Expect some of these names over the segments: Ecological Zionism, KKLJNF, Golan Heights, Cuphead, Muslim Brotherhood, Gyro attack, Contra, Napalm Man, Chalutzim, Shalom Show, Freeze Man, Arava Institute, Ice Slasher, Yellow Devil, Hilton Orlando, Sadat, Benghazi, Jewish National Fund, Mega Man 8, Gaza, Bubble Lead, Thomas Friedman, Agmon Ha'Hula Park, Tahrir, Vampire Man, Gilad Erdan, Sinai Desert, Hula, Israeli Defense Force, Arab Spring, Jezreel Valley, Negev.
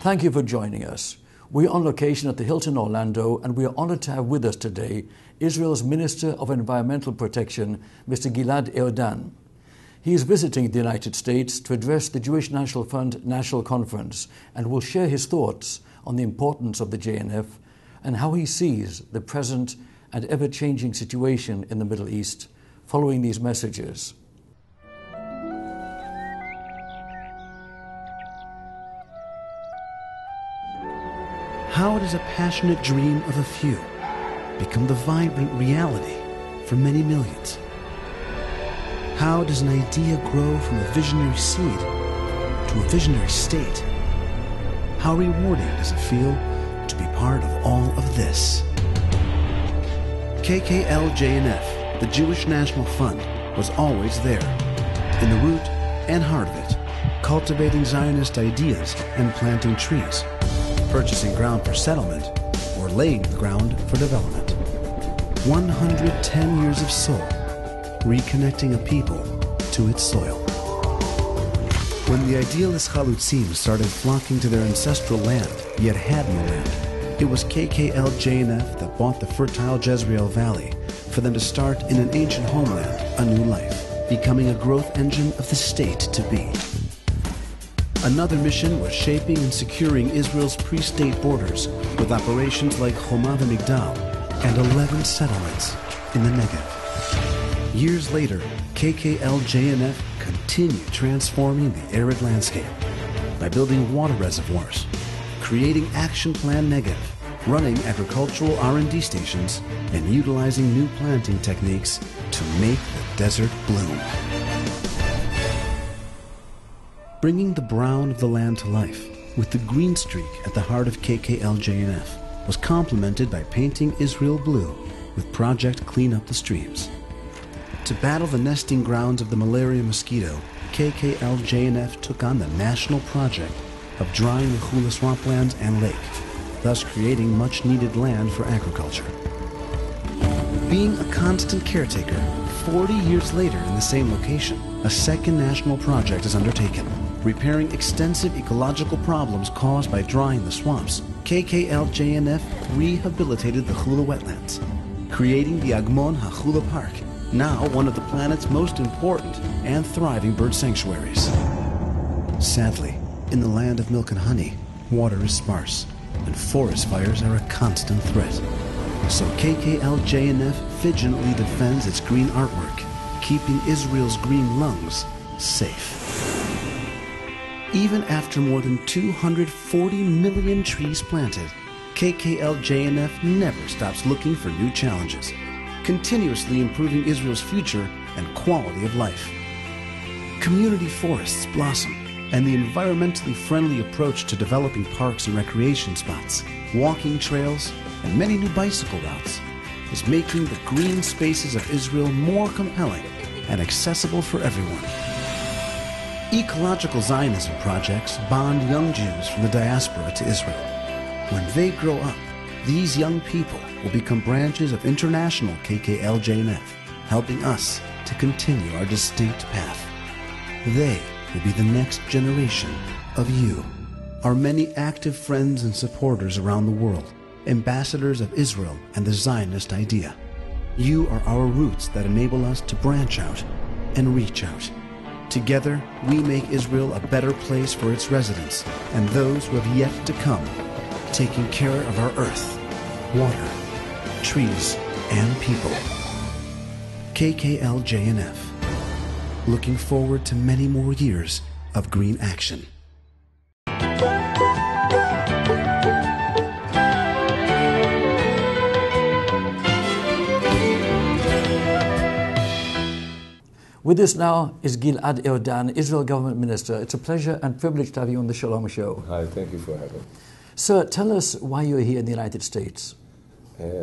Thank you for joining us. We are on location at the Hilton Orlando, and we are honoured to have with us today Israel's Minister of Environmental Protection, Mr. Gilad Erdan. He is visiting the United States to address the Jewish National Fund National Conference and will share his thoughts on the importance of the JNF and how he sees the present and ever-changing situation in the Middle East following these messages. How does a passionate dream of a few become the vibrant reality for many millions? How does an idea grow from a visionary seed to a visionary state? How rewarding does it feel to be part of all of this? KKLJNF, the Jewish National Fund, was always there, in the root and heart of it, cultivating Zionist ideas and planting trees, purchasing ground for settlement or laying the ground for development. 110 years of soul, reconnecting a people to its soil. When the idealist Chalutzim started flocking to their ancestral land, yet had no land, it was KKLJNF that bought the fertile Jezreel Valley for them to start in an ancient homeland a new life, becoming a growth engine of the state to be. Another mission was shaping and securing Israel's pre-state borders with operations like Homa and Migdal and 11 settlements in the Negev. Years later, KKLJNF continued transforming the arid landscape by building water reservoirs, creating Action Plan Negev, running agricultural R&D stations, and utilizing new planting techniques to make the desert bloom. Bringing the brown of the land to life with the green streak at the heart of KKLJNF was complemented by painting Israel blue with Project Clean Up the Streams. To battle the nesting grounds of the malaria mosquito, KKLJNF took on the national project of drying the Hula swamplands and lake, thus creating much needed land for agriculture. Being a constant caretaker, 40 years later in the same location, a second national project is undertaken, repairing extensive ecological problems caused by drying the swamps. KKLJNF rehabilitated the Hula wetlands, creating the Agmon Ha'Hula Park, now one of the planet's most important and thriving bird sanctuaries. Sadly, in the land of milk and honey, water is sparse, and forest fires are a constant threat. So KKLJNF vigilantly defends its green artwork, keeping Israel's green lungs safe. Even after more than 240 million trees planted, KKLJNF never stops looking for new challenges, continuously improving Israel's future and quality of life. Community forests blossom, and the environmentally friendly approach to developing parks and recreation spots, walking trails, and many new bicycle routes is making the green spaces of Israel more compelling and accessible for everyone. Ecological Zionism projects bond young Jews from the diaspora to Israel. When they grow up, these young people will become branches of international KKLJNF, helping us to continue our distinct path. They will be the next generation of you, our many active friends and supporters around the world, ambassadors of Israel and the Zionist idea. You are our roots that enable us to branch out and reach out. Together, we make Israel a better place for its residents and those who have yet to come, taking care of our earth, water, trees, and people. KKLJNF, looking forward to many more years of green action. With us now is Gilad Erdan, Israel Government Minister. It's a pleasure and privilege to have you on the Shalom Show. Hi, thank you for having me. Sir, tell us why you're here in the United States.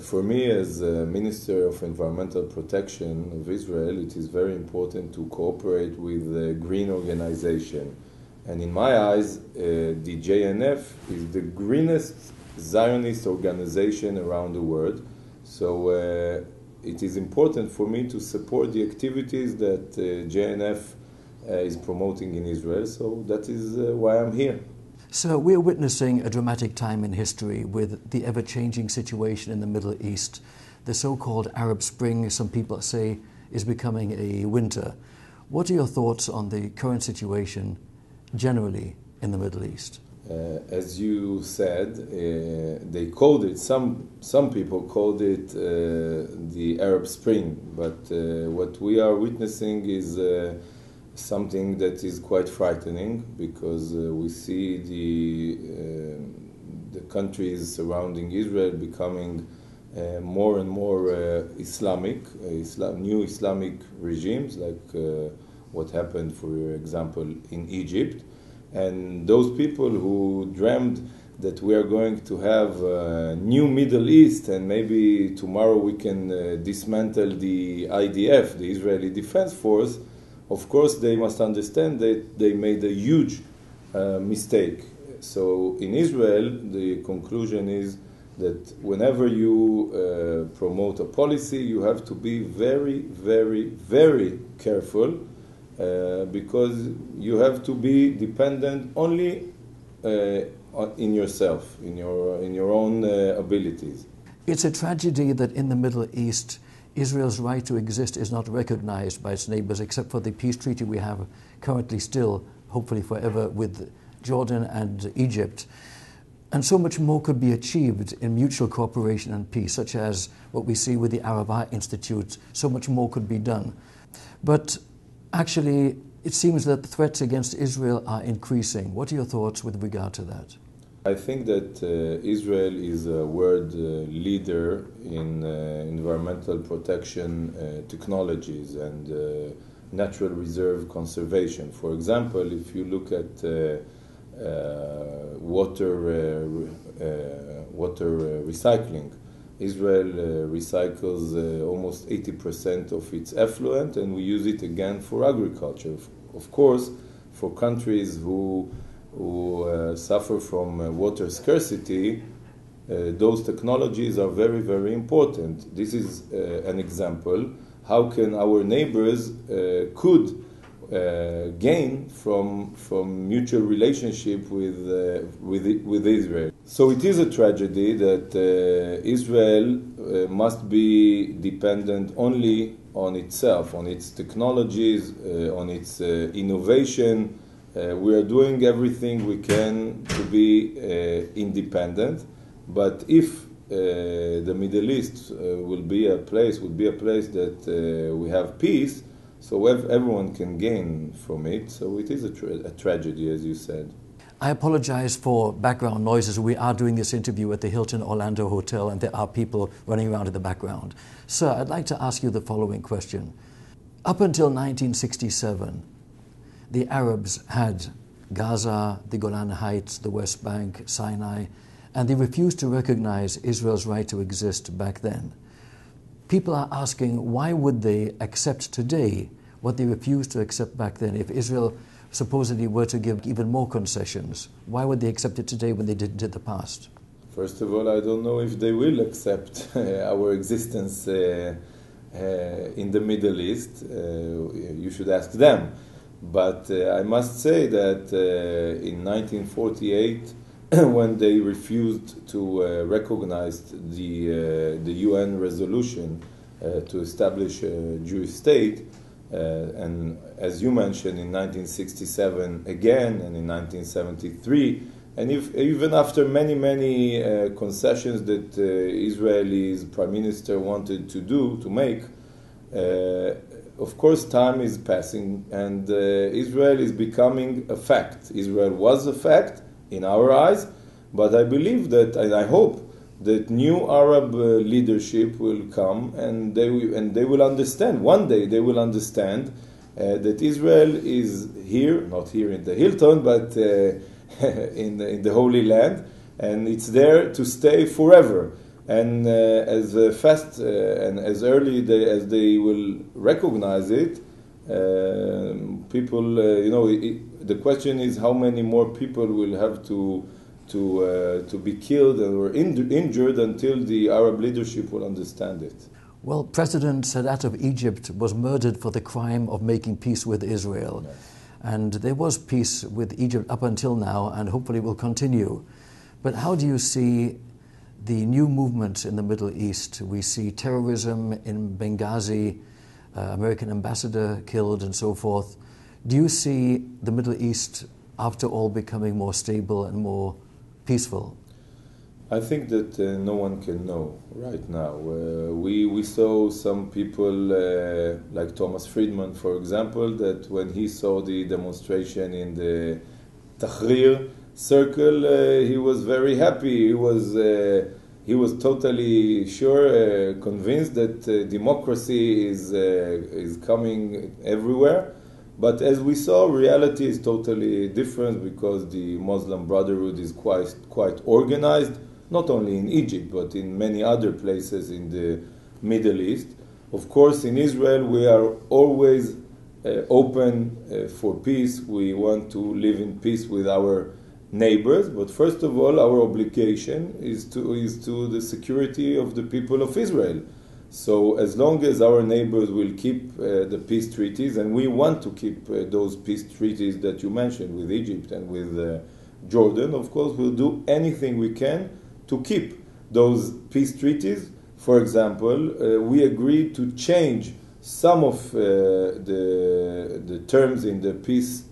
For me, as a Minister of Environmental Protection of Israel, it is very important to cooperate with the green organization. And in my eyes, the JNF is the greenest Zionist organization around the world. So it is important for me to support the activities that JNF is promoting in Israel. So that is why I'm here. So we're witnessing a dramatic time in history with the ever-changing situation in the Middle East. The so-called Arab Spring, some people say, is becoming a winter. What are your thoughts on the current situation generally in the Middle East? As you said, they called it, some people called it the Arab Spring, but what we are witnessing is something that is quite frightening, because we see the countries surrounding Israel becoming more and more new Islamic regimes, like what happened, for example, in Egypt. And those people who dreamed that we are going to have a new Middle East and maybe tomorrow we can dismantle the IDF, the Israeli Defense Force, of course, they must understand that they made a huge mistake. So in Israel, the conclusion is that whenever you promote a policy, you have to be very, very, very careful, because you have to be dependent only in yourself, in your own abilities. It's a tragedy that in the Middle East, Israel's right to exist is not recognized by its neighbors, except for the peace treaty we have currently still, hopefully forever, with Jordan and Egypt. And so much more could be achieved in mutual cooperation and peace, such as what we see with the Arava Institute. So much more could be done. But actually, it seems that the threats against Israel are increasing. What are your thoughts with regard to that? I think that Israel is a world leader in environmental protection technologies and natural reserve conservation. For example, if you look at water recycling, Israel recycles almost 80% of its effluent, and we use it again for agriculture. Of course, for countries who suffer from water scarcity, those technologies are very, very important. This is an example. How can our neighbors gain from mutual relationship with Israel? So it is a tragedy that Israel must be dependent only on itself, on its technologies, on its innovation. We are doing everything we can to be independent, but if the Middle East would be a place that we have peace, so everyone can gain from it. So it is a tragedy, as you said. I apologize for background noises. We are doing this interview at the Hilton Orlando Hotel, and there are people running around in the background. Sir, I'd like to ask you the following question. Up until 1967, the Arabs had Gaza, the Golan Heights, the West Bank, Sinai, and they refused to recognize Israel's right to exist back then. People are asking, why would they accept today what they refused to accept back then? If Israel supposedly were to give even more concessions, why would they accept it today when they didn't in the past? First of all, I don't know if they will accept our existence in the Middle East. You should ask them. But I must say that in 1948, when they refused to recognize the UN resolution to establish a Jewish state, and as you mentioned, in 1967 again, and in 1973, and even after many concessions that Israel's prime minister wanted to make, of course, time is passing, and Israel is becoming a fact. Israel was a fact in our eyes, but I believe that, and I hope that new Arab leadership will come, and they will understand. One day they will understand that Israel is here, not here in the Hilton, but in the Holy Land, and it's there to stay forever. And as fast and as early as they will recognize it, people, you know, the question is how many more people will have to be killed or injured until the Arab leadership will understand it. Well, President Sadat of Egypt was murdered for the crime of making peace with Israel. Yes. And there was peace with Egypt up until now, and hopefully will continue. But how do you see the new movements in the Middle East? We see terrorism in Benghazi, American ambassador killed and so forth. Do you see the Middle East, after all, becoming more stable and more peaceful? I think that no one can know right now. We saw some people, like Thomas Friedman, for example, that when he saw the demonstration in the Tahrir circle, he was very happy. He was totally sure, convinced that democracy is coming everywhere. But as we saw, reality is totally different because the Muslim Brotherhood is quite organized, not only in Egypt, but in many other places in the Middle East. Of course, in Israel, we are always open for peace. We want to live in peace with our neighbors, but first of all, our obligation is to the security of the people of Israel. So as long as our neighbors will keep the peace treaties, and we want to keep those peace treaties that you mentioned with Egypt and with Jordan, of course, we'll do anything we can to keep those peace treaties. For example, we agreed to change some of the terms in the peace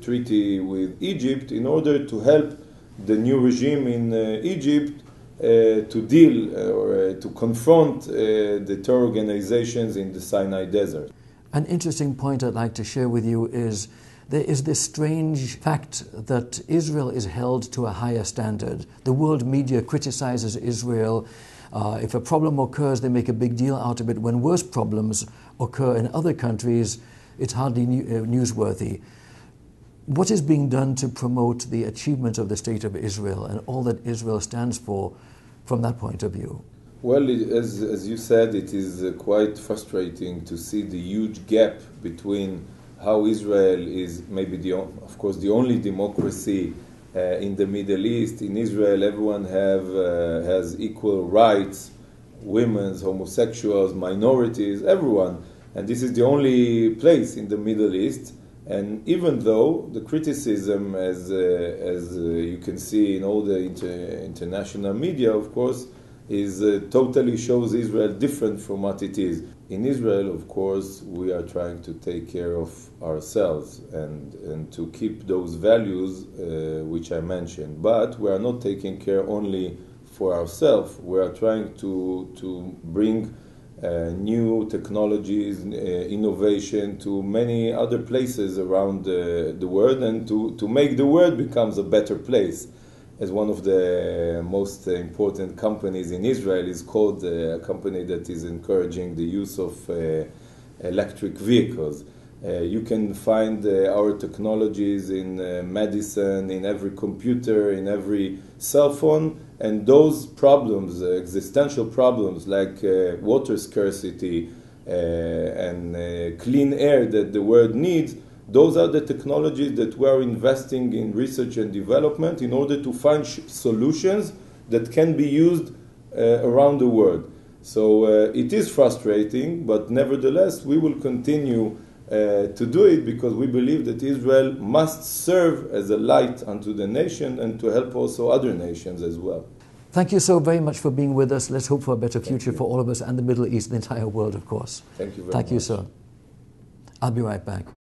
treaty with Egypt in order to help the new regime in Egypt to deal or to confront the terror organizations in the Sinai Desert. An interesting point I'd like to share with you is there is this strange fact that Israel is held to a higher standard. The world media criticizes Israel. If a problem occurs, they make a big deal out of it. When worse problems occur in other countries, it's hardly newsworthy. What is being done to promote the achievements of the State of Israel and all that Israel stands for from that point of view? Well, as you said, it is quite frustrating to see the huge gap between how Israel is maybe, of course, the only democracy in the Middle East. In Israel, everyone has equal rights, women's, homosexuals, minorities, everyone. And this is the only place in the Middle East. And even though the criticism, as you can see in all the international media, of course, is totally shows Israel different from what it is. In Israel, of course, we are trying to take care of ourselves and to keep those values which I mentioned. But we are not taking care only for ourselves. We are trying to bring new technologies, innovation to many other places around the world, and to make the world becomes a better place. As one of the most important companies in Israel is called, a company that is encouraging the use of electric vehicles. You can find our technologies in medicine, in every computer, in every cell phone, and those problems, existential problems like water scarcity and clean air that the world needs, those are the technologies that we are investing in research and development in order to find solutions that can be used around the world. So it is frustrating, but nevertheless we will continue to do it because we believe that Israel must serve as a light unto the nation and to help also other nations as well. Thank you so very much for being with us. Let's hope for a better future for all of us and the Middle East, the entire world, of course. Thank you very much. Thank you, sir. I'll be right back.